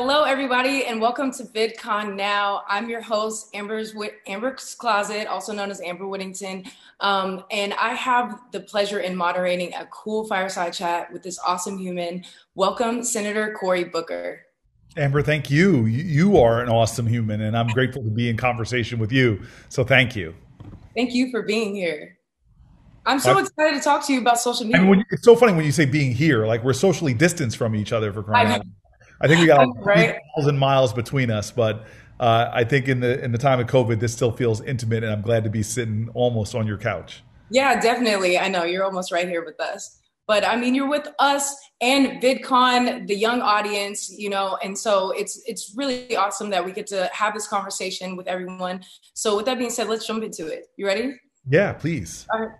Hello, everybody, and welcome to VidCon Now. I'm your host, Ambers Closet, also known as Amber Whittington, and I have the pleasure in moderating a cool fireside chat with this awesome human. Welcome, Senator Cory Booker. Amber, thank you. You are an awesome human, and I'm grateful to be in conversation with you, so thank you. Thank you for being here. I'm so excited to talk to you about social media. And it's so funny when you say being here, like we're socially distanced from each other for crying out loud. I think we got like 3,000 miles between us, but I think in the time of COVID, this still feels intimate, and I'm glad to be sitting almost on your couch. Yeah, definitely. I know you're almost right here with us, but I mean, you're with us and VidCon, the young audience, you know, and so it's really awesome that we get to have this conversation with everyone. So with that being said, let's jump into it. You ready? Yeah, please. All right,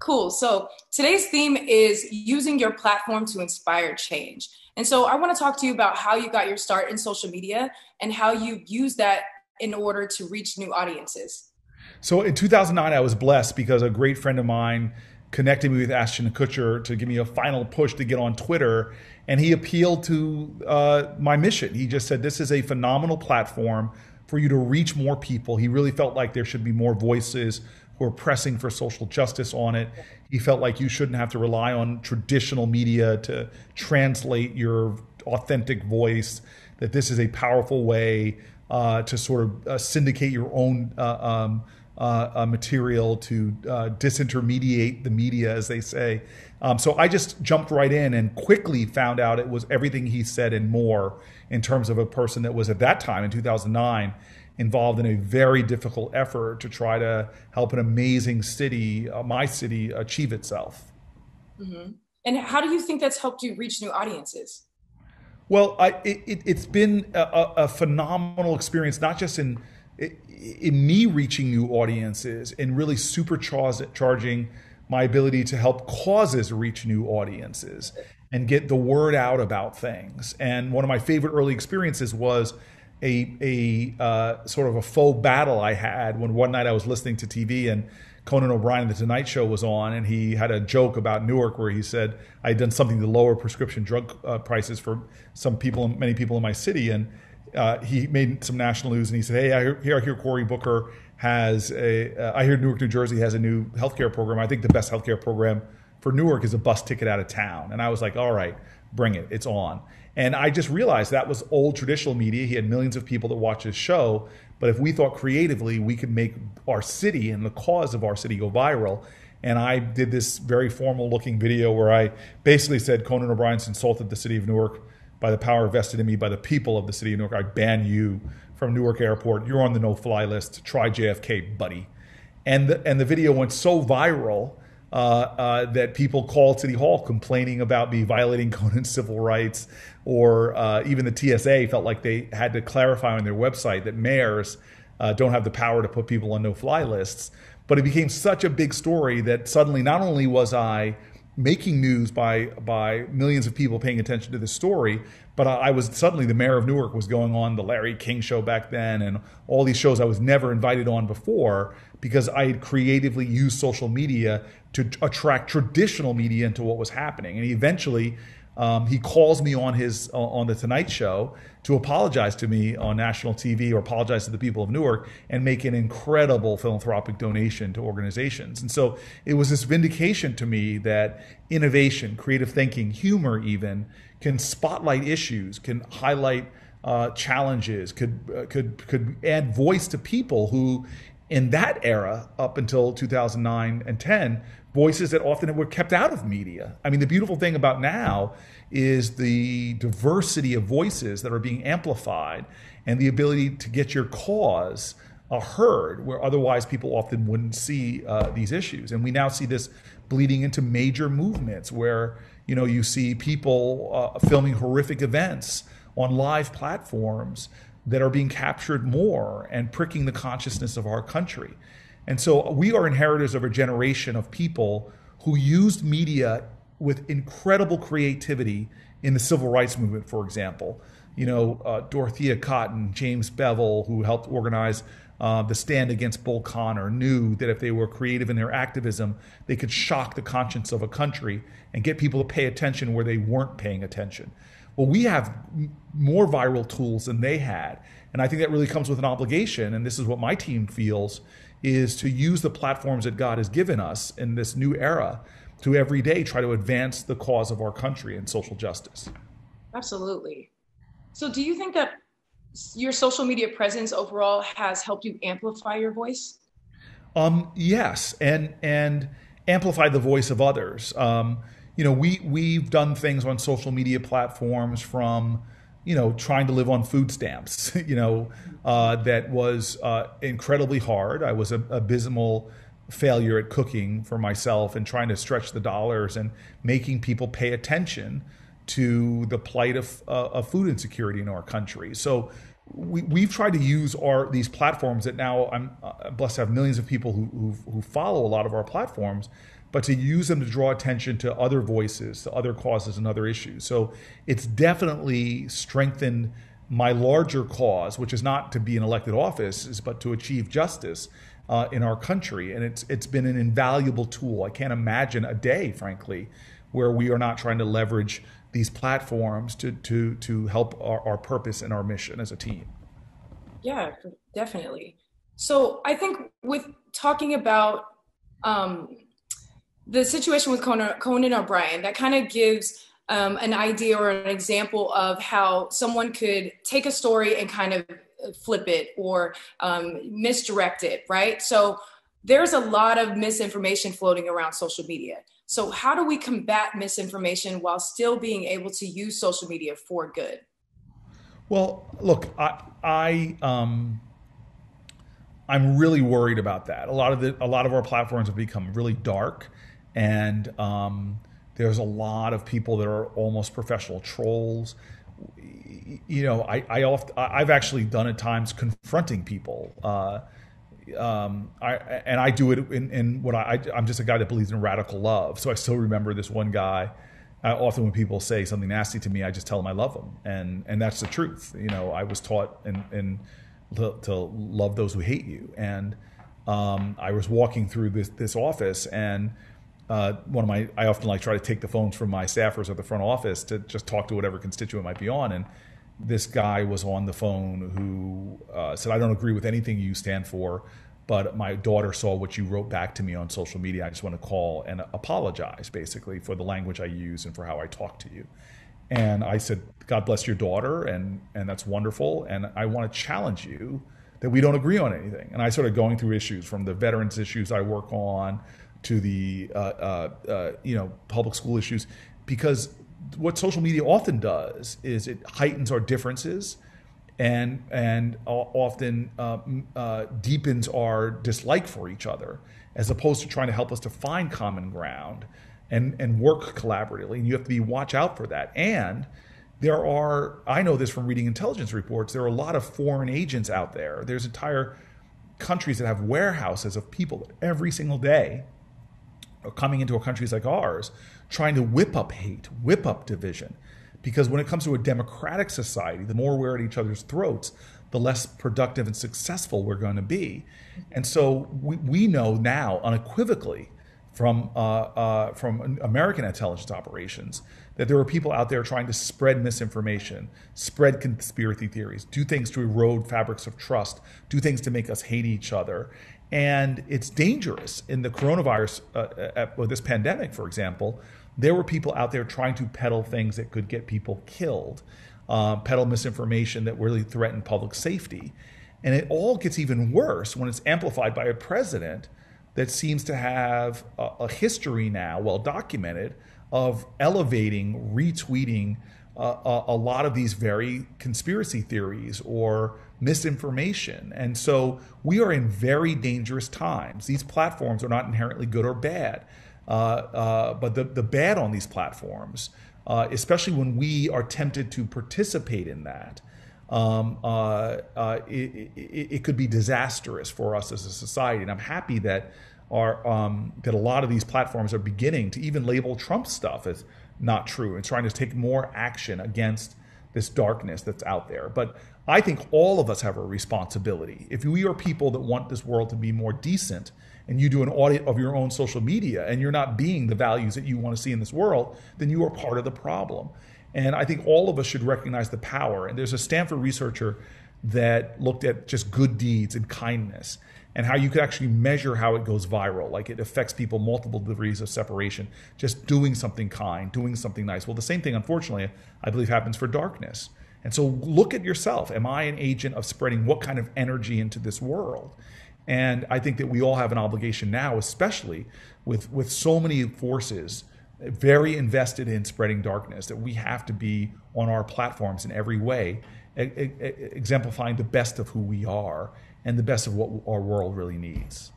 cool. So today's theme is using your platform to inspire change. And so I want to talk to you about how you got your start in social media and how you use that in order to reach new audiences. So in 2009, I was blessed because a great friend of mine connected me with Ashton Kutcher to give me a final push to get on Twitter. And he appealed to my mission. He just said, this is a phenomenal platform for you to reach more people. He really felt like there should be more voices who are pressing for social justice on it. He felt like you shouldn't have to rely on traditional media to translate your authentic voice, that this is a powerful way to sort of syndicate your own material, to disintermediate the media, as they say. So I just jumped right in and quickly found out it was everything he said and more, in terms of a person that was at that time in 2009, involved in a very difficult effort to try to help an amazing city, my city, achieve itself. Mm-hmm. And how do you think that's helped you reach new audiences? Well, it's been a phenomenal experience, not just in me reaching new audiences and really supercharging my ability to help causes reach new audiences and get the word out about things. And one of my favorite early experiences was a sort of a faux battle I had when one night I was listening to TV and Conan O'Brien, The Tonight Show, was on, and he had a joke about Newark where he said I had done something to lower prescription drug prices for many people in my city, and he made some national news, and he said, hey, I hear Cory Booker has I hear Newark, New Jersey has a new healthcare program. I think the best healthcare program for Newark is a bus ticket out of town. And I was like, all right, bring it, it's on. And I just realized that was old traditional media. He had millions of people that watch his show, but if we thought creatively, we could make our city and the cause of our city go viral. And I did this very formal looking video where I basically said, Conan O'Brien's insulted the city of Newark by the power vested in me by the people of the city of Newark. I ban you from Newark Airport. You're on the no-fly list. Try JFK, buddy. And the video went so viral that people called City Hall complaining about me violating Conan's civil rights, or even the TSA felt like they had to clarify on their website that mayors don't have the power to put people on no-fly lists. But it became such a big story that suddenly not only was I making news by millions of people paying attention to this story, but I was suddenly, the mayor of Newark was going on the Larry King show back then and all these shows I was never invited on before, because I had creatively used social media to attract traditional media into what was happening. And he eventually, he calls me on his on The Tonight Show to apologize to me on national TV, or apologize to the people of Newark, and make an incredible philanthropic donation to organizations. And so it was this vindication to me that innovation, creative thinking, humor even, can spotlight issues, can highlight challenges, could add voice to people who, in that era, up until 2009 and 10, voices that often were kept out of media. I mean, the beautiful thing about now is the diversity of voices that are being amplified, and the ability to get your cause heard where otherwise people often wouldn't see these issues. And we now see this bleeding into major movements where, you know, you see people filming horrific events on live platforms that are being captured more and pricking the consciousness of our country. And so we are inheritors of a generation of people who used media with incredible creativity in the civil rights movement, for example. You know, Dorothea Cotton, James Bevel, who helped organize the stand against Bull Connor, knew that if they were creative in their activism, they could shock the conscience of a country and get people to pay attention where they weren't paying attention. well, we have more viral tools than they had. And I think that really comes with an obligation, and this is what my team feels, is to use the platforms that God has given us in this new era to every day try to advance the cause of our country and social justice. Absolutely. So do you think that your social media presence overall has helped you amplify your voice? Yes, and amplify the voice of others. You know, we've done things on social media platforms from, you know, trying to live on food stamps, you know, that was incredibly hard. I was an abysmal failure at cooking for myself and trying to stretch the dollars and making people pay attention to the plight of food insecurity in our country. So we've tried to use these platforms that now I'm blessed to have millions of people who follow a lot of our platforms, but to use them to draw attention to other voices, to other causes and other issues. So it's definitely strengthened my larger cause, which is not to be in elected office, but to achieve justice in our country. And it's been an invaluable tool. I can't imagine a day, frankly, where we are not trying to leverage these platforms to help our purpose and our mission as a team. Yeah, definitely. So I think with talking about the situation with Conan O'Brien, that kind of gives an idea or an example of how someone could take a story and kind of flip it or misdirect it, right? So there's a lot of misinformation floating around social media. So how do we combat misinformation while still being able to use social media for good? Well, look, I'm really worried about that. A lot of our platforms have become really dark, and there's a lot of people that are almost professional trolls. You know, I've actually done at times confronting people. I do it in what I'm just a guy that believes in radical love. So I still remember this one guy. Often when people say something nasty to me, I just tell them I love them, and that's the truth. You know, I was taught to love those who hate you. And I was walking through this office, and I often like try to take the phones from my staffers at the front office to just talk to whatever constituent might be on. And this guy was on the phone who said, I don't agree with anything you stand for, but my daughter saw what you wrote back to me on social media. I just want to call and apologize, basically, for the language I use and for how I talk to you. And I said, God bless your daughter, and that's wonderful. And I want to challenge you that we don't agree on anything. And I started going through issues from the veterans issues I work on to the public school issues, because what social media often does is it heightens our differences and often deepens our dislike for each other, as opposed to trying to help us to find common ground and work collaboratively. And you have to watch out for that. And there are, I know this from reading intelligence reports, there are a lot of foreign agents out there. There's entire countries that have warehouses of people that every single day are coming into countries like ours, trying to whip up hate, whip up division. Because when it comes to a democratic society, the more we're at each other's throats, the less productive and successful we're going to be. And so we know now unequivocally from American intelligence operations that there are people out there trying to spread misinformation, spread conspiracy theories, do things to erode fabrics of trust, do things to make us hate each other. And it's dangerous. In the coronavirus, this pandemic, for example, there were people out there trying to peddle things that could get people killed, peddle misinformation that really threatened public safety. And it all gets even worse when it's amplified by a president that seems to have a history now, well documented, of elevating, retweeting a lot of these very conspiracy theories or misinformation. And so we are in very dangerous times. These platforms are not inherently good or bad, but the bad on these platforms, especially when we are tempted to participate in that, it could be disastrous for us as a society. And I'm happy that that a lot of these platforms are beginning to even label Trump stuff as not true and trying to take more action against this darkness that's out there. But I think all of us have a responsibility. If we are people that want this world to be more decent and you do an audit of your own social media and you're not being the values that you want to see in this world, then you are part of the problem. And I think all of us should recognize the power. And there's a Stanford researcher that looked at just good deeds and kindness and how you could actually measure how it goes viral. Like it affects people multiple degrees of separation, just doing something kind, doing something nice. Well, the same thing, unfortunately, I believe happens for darkness. And so look at yourself. Am I an agent of spreading what kind of energy into this world? And I think that we all have an obligation now, especially with so many forces very invested in spreading darkness, that we have to be on our platforms in every way, exemplifying the best of who we are and the best of what our world really needs.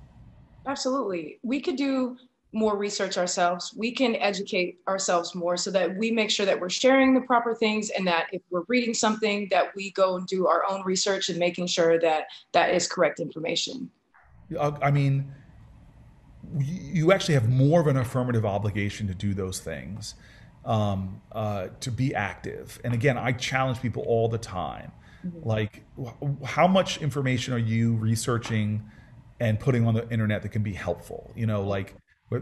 Absolutely. We could do more research ourselves. We can educate ourselves more so that we make sure that we're sharing the proper things, and that if we're reading something, that we go and do our own research and making sure that that is correct information. I mean, you actually have more of an affirmative obligation to do those things, to be active. And again, I challenge people all the time. Mm-hmm. Like, how much information are you researching and putting on the internet that can be helpful? You know, like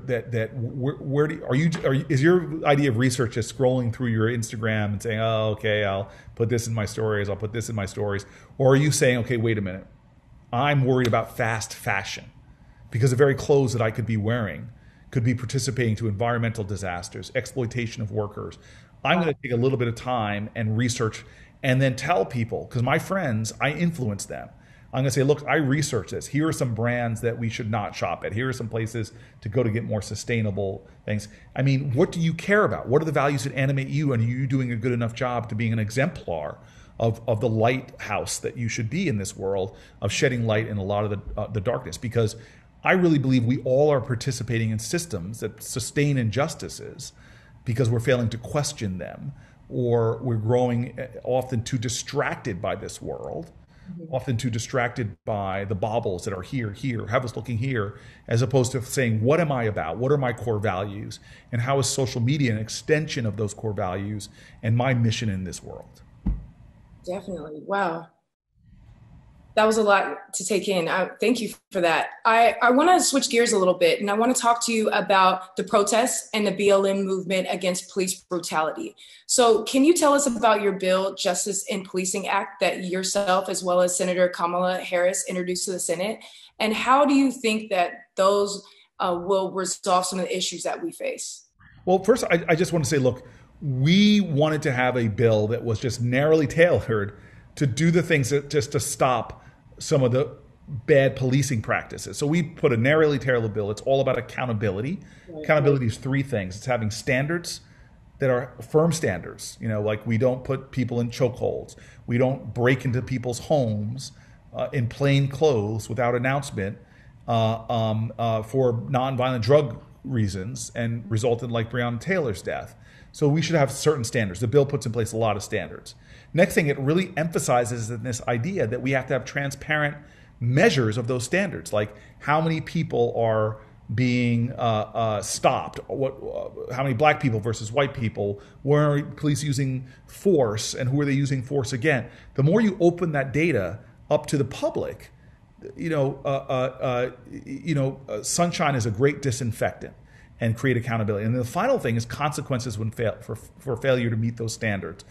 is your idea of research just scrolling through your Instagram and saying, oh, okay, I'll put this in my stories, I'll put this in my stories? Or are you saying, okay, wait a minute, I'm worried about fast fashion because the very clothes that I could be wearing could be participating to environmental disasters, exploitation of workers. I'm going to take a little bit of time and research and then tell people, because my friends, I influence them. I'm going to say, look, I researched this. Here are some brands that we should not shop at. Here are some places to go to get more sustainable things. I mean, what do you care about? What are the values that animate you? And are you doing a good enough job to being an exemplar of the lighthouse that you should be in this world, of shedding light in a lot of the darkness? Because I really believe we all are participating in systems that sustain injustices because we're failing to question them, or we're growing often too distracted by this world, often too distracted by the baubles that are here, have us looking here, as opposed to saying, what am I about? What are my core values? And how is social media an extension of those core values and my mission in this world? Definitely. Wow. That was a lot to take in. Thank you for that. I want to switch gears a little bit, and I want to talk to you about the protests and the BLM movement against police brutality. So can you tell us about your bill, Justice in Policing Act, that yourself as well as Senator Kamala Harris introduced to the Senate? And how do you think that those will resolve some of the issues that we face? Well, first, I just want to say, look, we wanted to have a bill that was just narrowly tailored to do the things that just to stop some of the bad policing practices. So we put a narrowly tailored bill. It's all about accountability. Right. Accountability is three things. It's having standards that are firm standards. You know, like we don't put people in chokeholds. We don't break into people's homes in plain clothes without announcement for nonviolent drug reasons and resulted like Breonna Taylor's death. So we should have certain standards. The bill puts in place a lot of standards. Next thing, it really emphasizes this idea that we have to have transparent measures of those standards, like how many people are being stopped, how many black people versus white people, where are police using force, and who are they using force again? The more you open that data up to the public, sunshine is a great disinfectant, and create accountability. And then the final thing is consequences when for failure to meet those standards.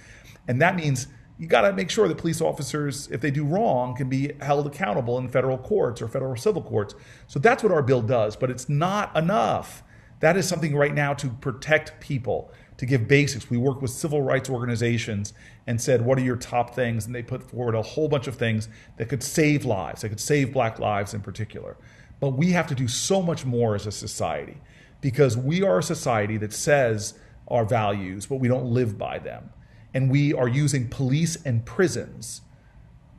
And that means you gotta make sure that police officers, if they do wrong, can be held accountable in federal courts or federal civil courts. So that's what our bill does, but it's not enough. That is something right now to protect people, to give basics. We work with civil rights organizations and said, what are your top things? And they put forward a whole bunch of things that could save lives, that could save black lives in particular. But we have to do so much more as a society, because we are a society that says our values, but we don't live by them. And we are using police and prisons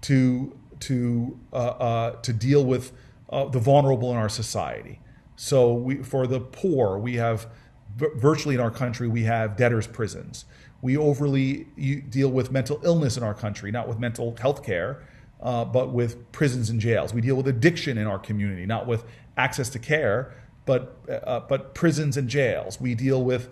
to deal with the vulnerable in our society. So for the poor, we have virtually in our country, we have debtors' prisons. We overly deal with mental illness in our country, not with mental health care, but with prisons and jails. We deal with addiction in our community, not with access to care, but prisons and jails. We deal with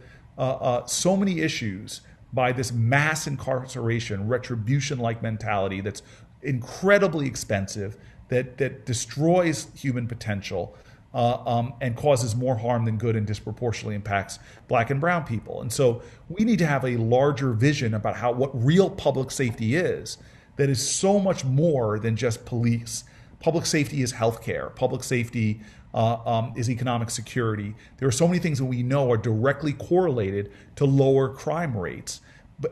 so many issues by this mass incarceration, retribution-like mentality that's incredibly expensive, that destroys human potential, and causes more harm than good and disproportionately impacts black and brown people. And so we need to have a larger vision about how what real public safety is, that is so much more than just police. Public safety is healthcare. Public safety is economic security. There are so many things that we know are directly correlated to lower crime rates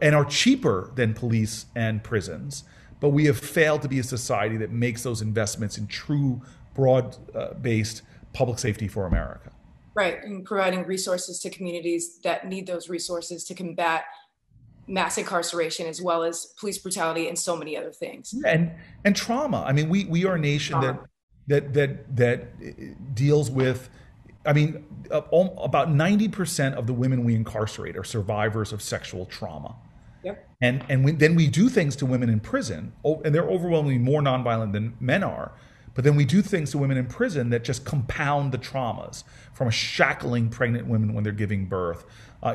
and are cheaper than police and prisons. But we have failed to be a society that makes those investments in true, broad-based public safety for America. Right, and providing resources to communities that need those resources to combat mass incarceration, as well as police brutality and so many other things. And trauma. I mean, we are a nation that deals with, I mean, about 90% of the women we incarcerate are survivors of sexual trauma. Yep. And then we do things to women in prison, and they're overwhelmingly more nonviolent than men are. But then we do things to women in prison that just compound the traumas, from shackling pregnant women when they're giving birth.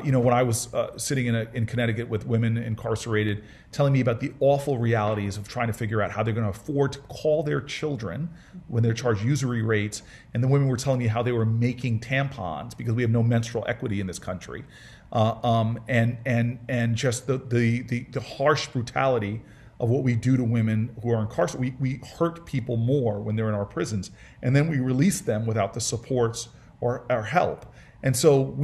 You know, when I was sitting in Connecticut with women incarcerated, telling me about the awful realities of trying to figure out how they're going to afford to call their children when they're charged usury rates. And the women were telling me how they were making tampons because we have no menstrual equity in this country. And just the harsh brutality of what we do to women who are incarcerated. We hurt people more when they're in our prisons, and then we release them without the supports or help. And so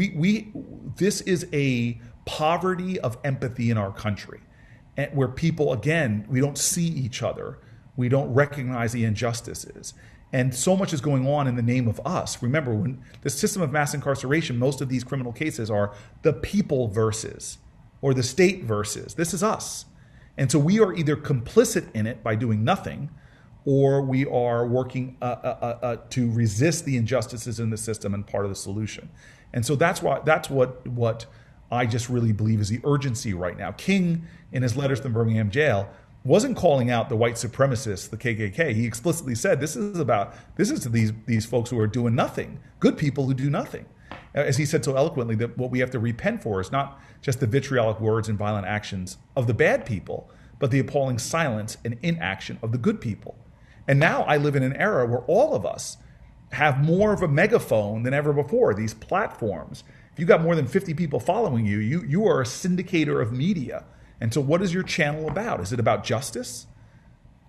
this is a poverty of empathy in our country, and where people, again, we don't see each other. We don't recognize the injustices. And so much is going on in the name of us. Remember, when the system of mass incarceration, most of these criminal cases are the people versus, or the state versus. This is us. And so we are either complicit in it by doing nothing, or we are working to resist the injustices in the system and part of the solution. And so that's what I just really believe is the urgency right now. King, in his letters from Birmingham jail, wasn't calling out the white supremacists, the KKK. He explicitly said this is these folks who are doing nothing, good people who do nothing. As he said so eloquently, that what we have to repent for is not just the vitriolic words and violent actions of the bad people, but the appalling silence and inaction of the good people. And now I live in an era where all of us have more of a megaphone than ever before, these platforms. If you've got more than 50 people following you, you are a syndicator of media. And so what is your channel about? Is it about justice?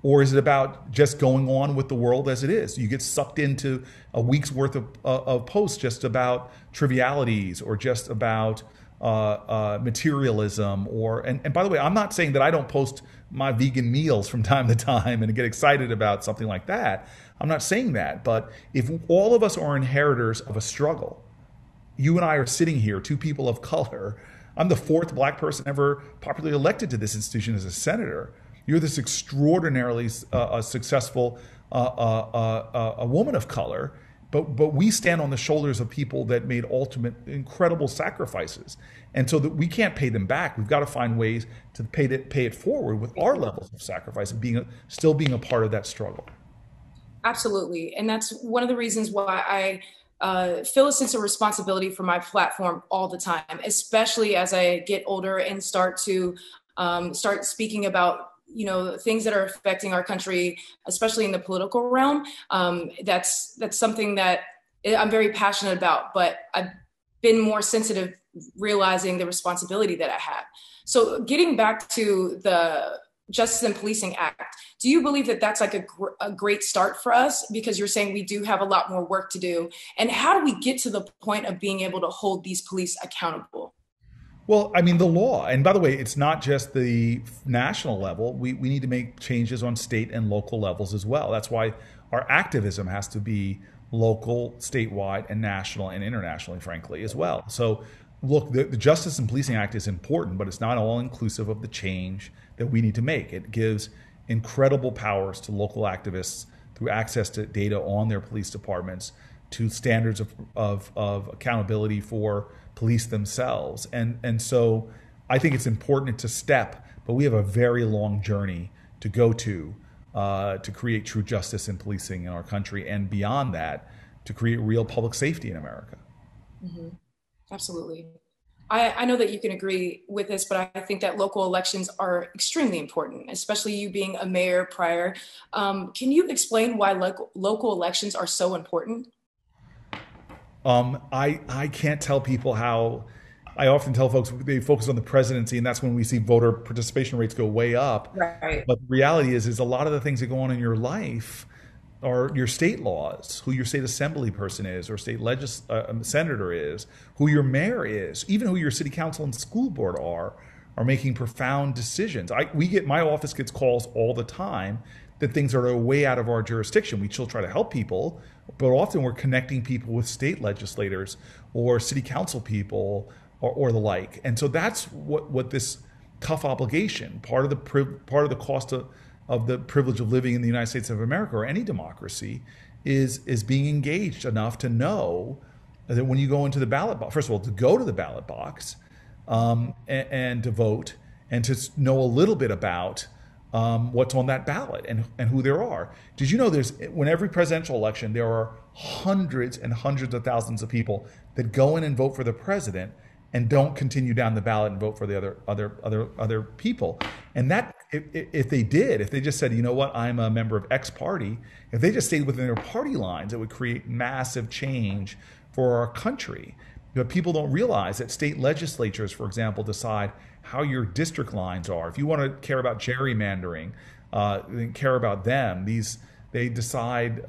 Or is it about just going on with the world as it is? You get sucked into a week's worth of posts just about trivialities, or just about materialism. And by the way, I'm not saying that I don't post my vegan meals from time to time and get excited about something like that. I'm not saying that. But if all of us are inheritors of a struggle, you and I are sitting here, two people of color. I'm the fourth black person ever popularly elected to this institution as a senator. You're this extraordinarily successful a woman of color, but we stand on the shoulders of people that made ultimate incredible sacrifices, and so that we can't pay them back. We've got to find ways to pay it forward with our levels of sacrifice and still being a part of that struggle. Absolutely, and that's one of the reasons why I feel a sense of responsibility for my platform all the time, especially as I get older and start to start speaking about, you know, things that are affecting our country, especially in the political realm. That's something that I'm very passionate about, but I've been more sensitive, realizing the responsibility that I have. So getting back to the Justice in Policing Act, do you believe that that's like a great start for us? Because you're saying we do have a lot more work to do. And how do we get to the point of being able to hold these police accountable? Well, I mean, the law, and by the way, it's not just the national level. We need to make changes on state and local levels as well. That's why our activism has to be local, statewide, and national, and internationally, frankly, as well. So look, the Justice and Policing Act is important, but it's not all inclusive of the change that we need to make. It gives incredible powers to local activists through access to data on their police departments, to standards of accountability for police themselves. And so I think it's important to step, but we have a very long journey to go to create true justice in policing in our country, and beyond that, to create real public safety in America. Mm-hmm. Absolutely. I know that you can agree with this, but I think that local elections are extremely important, especially you being a mayor prior. Can you explain why local elections are so important? I can't tell people how. I often tell folks they focus on the presidency, and that's when we see voter participation rates go way up. Right. But the reality is a lot of the things that go on in your life are your state laws, who your state assembly person is, or state senator is, who your mayor is, even who your city council and school board are making profound decisions. My office gets calls all the time that things are way out of our jurisdiction. We still try to help people, but often we're connecting people with state legislators or city council people, or the like. And so that's what this tough obligation, part of the cost of the privilege of living in the United States of America or any democracy is being engaged enough to know that when you go into the ballot box, first of all, to go to the ballot box and to vote and to know a little bit about what's on that ballot and who there are. Did you know when every presidential election, there are hundreds and hundreds of thousands of people that go in and vote for the president and don't continue down the ballot and vote for the other people. And that, if they just said, you know what, I'm a member of X party, if they just stayed within their party lines, it would create massive change for our country. But people don't realize that state legislatures, for example, decide how your district lines are. If you want to care about gerrymandering, then care about them. They decide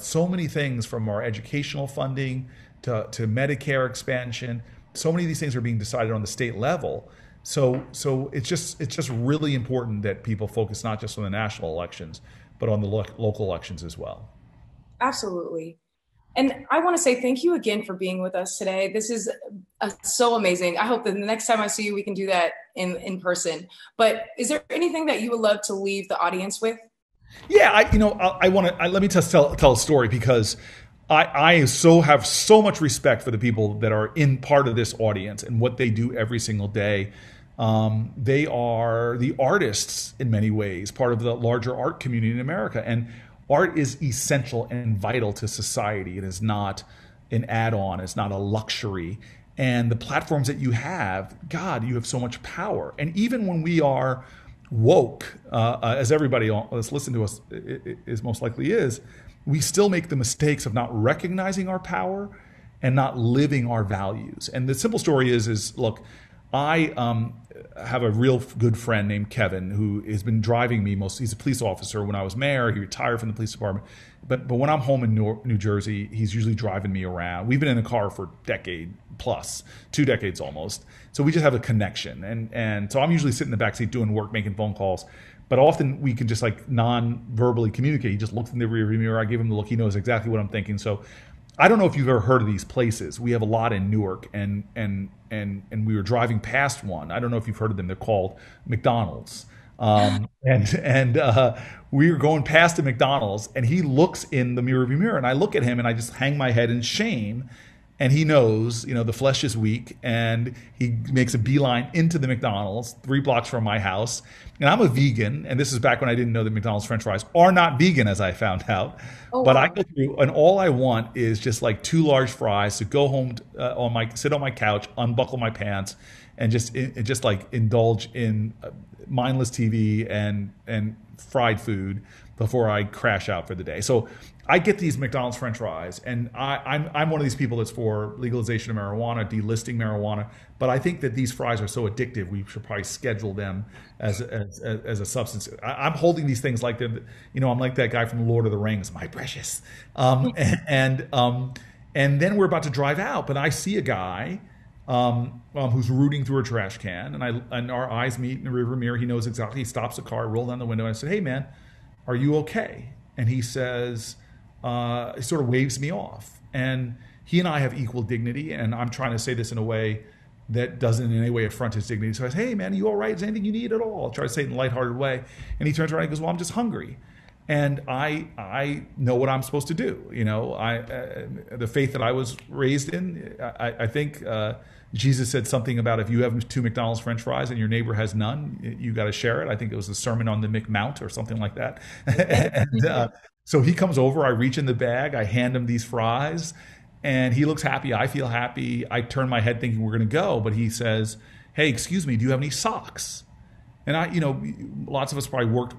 so many things, from our educational funding to Medicare expansion. So many of these things are being decided on the state level. So it's just really important that people focus not just on the national elections, but on the local elections as well. Absolutely. And I want to say thank you again for being with us today. This is so amazing. I hope that the next time I see you, we can do that in person. But is there anything that you would love to leave the audience with? Yeah, let me just tell a story, because I so have so much respect for the people that are in part of this audience and what they do every single day. They are the artists in many ways, part of the larger art community in America. And art is essential and vital to society. It is not an add-on. It's not a luxury. And the platforms that you have, God, you have so much power. And even when we are woke, as everybody that's listened to us is most likely is, we still make the mistakes of not recognizing our power and not living our values. And the simple story is look, I have a real good friend named Kevin who has been driving me most. He's a police officer. When I was mayor, he retired from the police department. But when I'm home in New Jersey, he's usually driving me around. We've been in the car for a decade plus, 2 decades almost. So we just have a connection. And so I'm usually sitting in the backseat doing work, making phone calls. But often we can just non-verbally communicate. He just looks in the rearview mirror. I give him the look. He knows exactly what I'm thinking. So I don't know if you've ever heard of these places. We have a lot in Newark, and we were driving past one. I don't know if you've heard of them. They're called McDonald's. We were going past a McDonald's, and he looks in the rearview mirror, and I look at him, and I just hang my head in shame. And he knows, the flesh is weak, and he makes a beeline into the McDonald's 3 blocks from my house. And I'm a vegan, and this is back when I didn't know that McDonald's French fries are not vegan, as I found out. Oh, but wow. I go through, and all I want is just 2 large fries to go home, sit on my couch, unbuckle my pants, and just indulge in mindless TV and fried food before I crash out for the day. So I get these McDonald's French fries, and I'm one of these people that's for legalization of marijuana, delisting marijuana. But I think that these fries are so addictive, we should probably schedule them as a substance. I'm holding these things like they're, I'm like that guy from Lord of the Rings, my precious. And then we're about to drive out, but I see a guy who's rooting through a trash can, and our eyes meet in the river mirror. He knows exactly. He stops the car, rolls down the window, and I said, "Hey man, are you okay?" And he says, he sort of waves me off. And he and I have equal dignity, and I'm trying to say this in a way that doesn't in any way affront his dignity. So I say, "Hey man, are you all right? Is there anything you need at all?" I'll try to say it in a lighthearted way. And he turns around and goes, "Well, I'm just hungry." And I know what I'm supposed to do. The faith that I was raised in, I think Jesus said something about if you have 2 McDonald's French fries and your neighbor has none, you got to share it. I think it was the Sermon on the McMount or something like that. So he comes over, I reach in the bag, I hand him these fries, and he looks happy, I feel happy. I turn my head thinking we're going to go, but he says, "Hey, excuse me, do you have any socks?" And I, you know, lots of us probably worked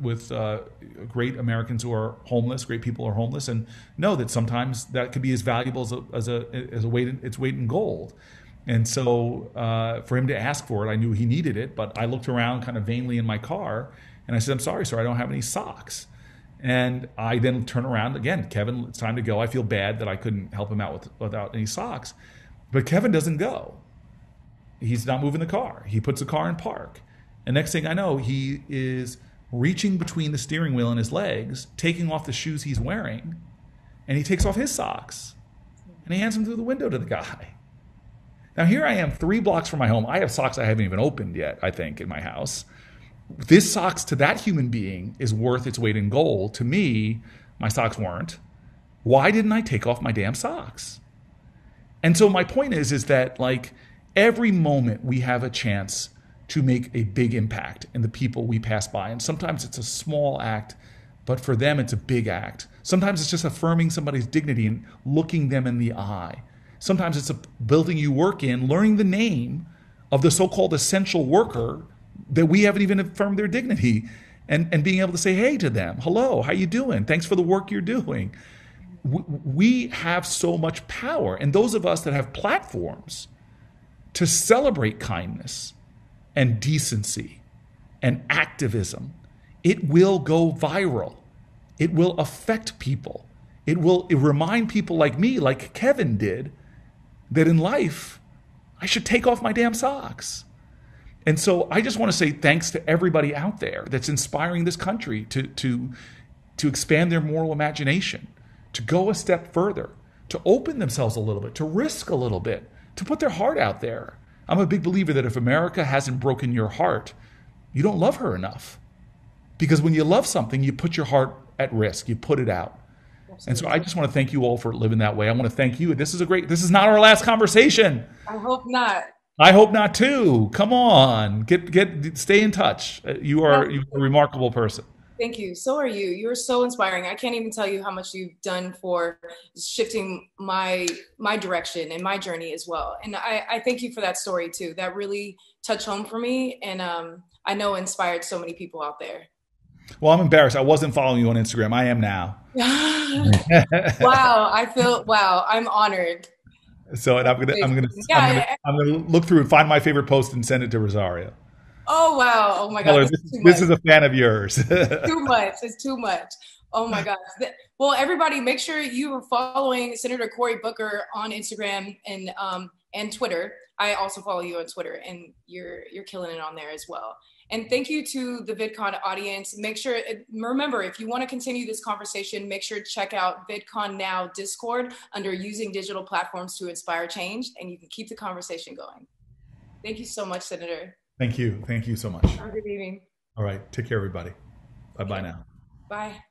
with great Americans who are homeless, great people who are homeless, and know that sometimes that could be as valuable as a weight in gold. And so for him to ask for it, I knew he needed it, but I looked around kind of vainly in my car and I said, "I'm sorry, sir, I don't have any socks." And I then turn around again, "Kevin, it's time to go. I feel bad that I couldn't help him out without any socks." But Kevin doesn't go. He's not moving the car. He puts the car in park. And next thing I know, he is reaching between the steering wheel and his legs, taking off the shoes he's wearing, and he takes off his socks. And he hands them through the window to the guy. Now, here I am 3 blocks from my home. I have socks I haven't even opened yet, I think, in my house. This socks to that human being is worth its weight in gold. To me, my socks weren't. Why didn't I take off my damn socks? And so my point is that, like, every moment we have a chance to make a big impact in the people we pass by. And sometimes it's a small act, but for them it's a big act. Sometimes it's just affirming somebody's dignity and looking them in the eye. Sometimes it's a building you work in, learning the name of the so-called essential worker that we haven't even affirmed their dignity, and being able to say hey to them. "Hello, how you doing? Thanks for the work you're doing." We have so much power. And those of us that have platforms to celebrate kindness and decency and activism, it will go viral. It will affect people. It will remind people like me, like Kevin did, that in life, I should take off my damn socks. And so I just want to say thanks to everybody out there that's inspiring this country to expand their moral imagination, to go a step further, to open themselves a little bit, to risk a little bit, to put their heart out there. I'm a big believer that if America hasn't broken your heart, you don't love her enough. Because when you love something, you put your heart at risk. You put it out. And so I just want to thank you all for living that way. I want to thank you. This is not our last conversation. I hope not. I hope not too. Come on, stay in touch. You're a remarkable person. Thank you. So are you. You're so inspiring. I can't even tell you how much you've done for shifting my direction and my journey as well. And I thank you for that story too. That really touched home for me. And I know inspired so many people out there. Well, I'm embarrassed. I wasn't following you on Instagram. I am now. Wow. I'm honored. So and I'm gonna look through and find my favorite post and send it to Rosario. Oh, wow. Oh my God. This is a fan of yours. Too much. It's too much. Oh my gosh. Well, everybody make sure you are following Senator Cory Booker on Instagram and Twitter. I also follow you on Twitter, and you're killing it on there as well. And thank you to the VidCon audience. Remember, if you want to continue this conversation, make sure to check out VidCon Now Discord under Using Digital Platforms to Inspire Change, and you can keep the conversation going. Thank you so much, Senator. Thank you. Thank you so much. Have a good evening. All right. Take care, everybody. Bye-bye now. Bye.